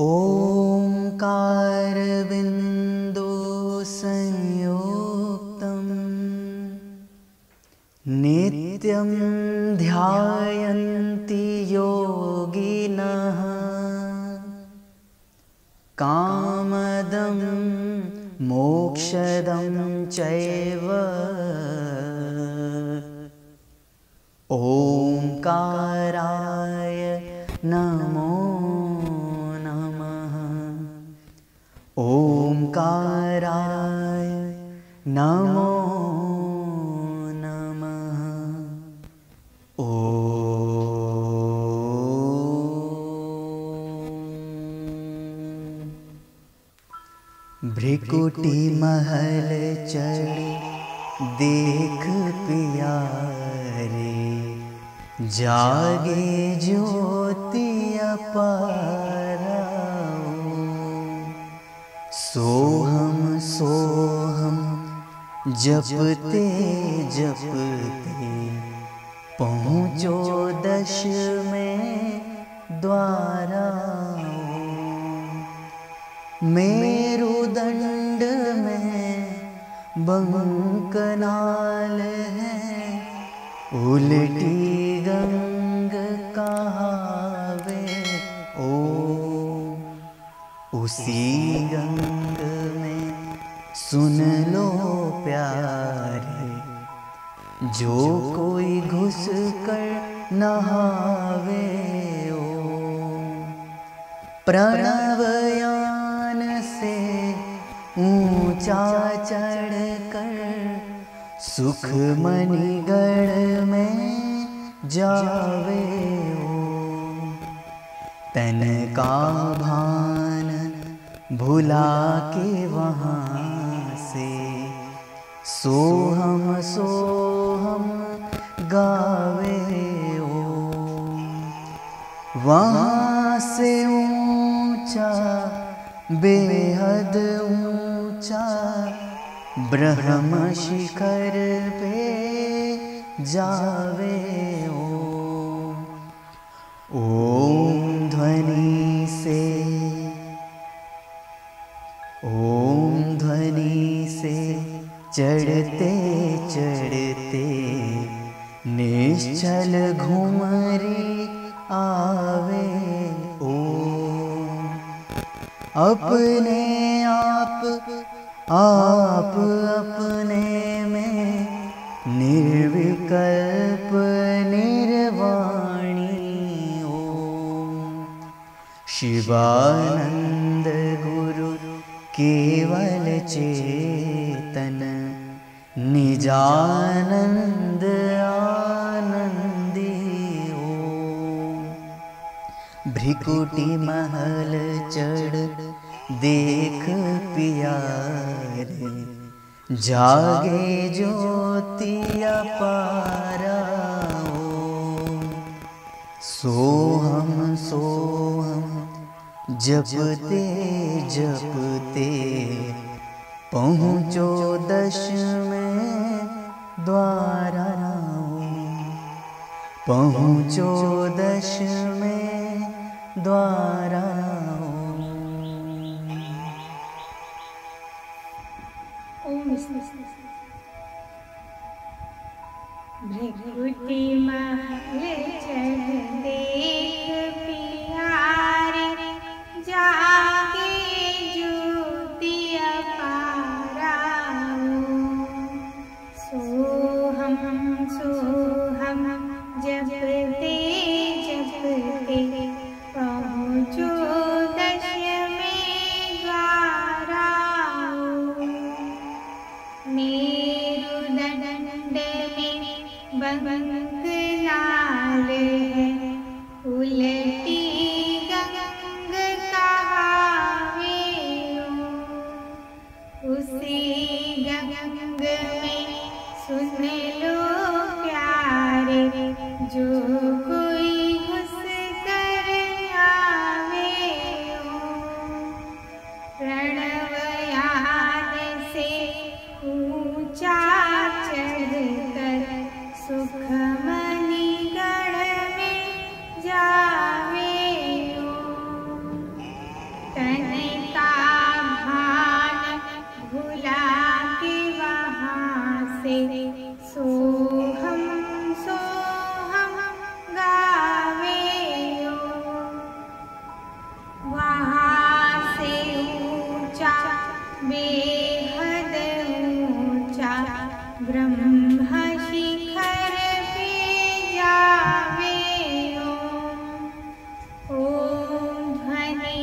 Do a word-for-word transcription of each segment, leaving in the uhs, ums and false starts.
ओंकार बिंदु संयोक्तं नित्यं ध्यायन्ति योगिनः कामदं मोक्षदं चैव। ओंकाराय नमो नमः। ओंकाराय नमो नमः। ओम भृकुटी महल चली देख प्यारे, जागे ज्योति अपारा। सोहम सोहम जपते जपते पहुँचो दश में द्वारा। मेरुदंड में बंकनाल है, उल्टी गंग कहावे ओ। उसी गंग में सुन लो प्यारे, जो कोई घुस कर नहावे ओ। प्रणवया से ऊंचा चढ़ कर सुखमणिगढ़ में जावे ओ। तन का भान भुला के वहाँ से सोहम सोहम गावे ओ। वहाँ से ऊंचा बेहद ऊंचा ब्रह्म शिखर पे जावे ओ। ओम ध्वनि से ओम ध्वनि से चढ़ते चढ़ते निश्चल घुमरी आवे ओ। अपने आप आप अपने में निर्विकल्प निर्वाणी ओ। शिवानंद गुरु केवल चेतन, निजानंद आनंदी ओ। भृकुटी महल चढ़ देख प्यारे, जागे ज्योति अपारा ओ। सोहम सोहम जपते जपते पहुँचो दश में द्वारा ओ। पहुँचो दश में द्वारा ओ। भृकुटी महल चढ़ देख प्यारे, जागे ज्योति अपारा ओ। सोहम सोहम जपते जपते पहुँचो दश में द्वारा ओ। मेरुदंड में बंकनाल है, उलटी गंग कहावे ओ। उसी गंग में सुन लो प्यारे, जो कोई घुस कर आवे ओ। प्रणवयान से ऊंचा सुखमणिगढ़ में जावे ओ। बेहद ऊंचा ब्रह्म शिखर पे जावे ओम ध्वनि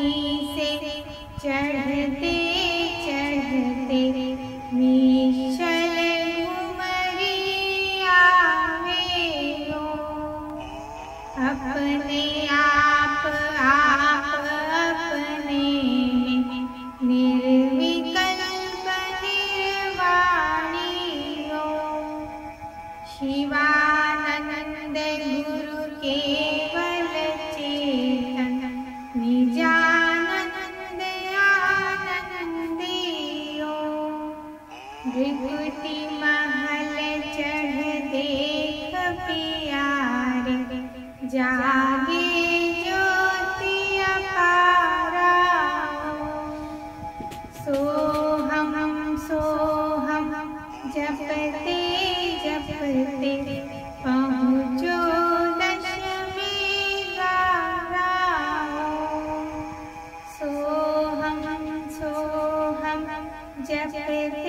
से चढ़ते चढ़ते निश्चल घुमरि आवे अपने आप आप अपने में निर्विकल्प निर्वाणी शिवानंद गुरु केवल चेतन निजानंद आनंदे विभूति महल चढ़ देख प्यारे जागे जपते जपते पहुँचो दशमी द्वारा सोहम सोहम जपते।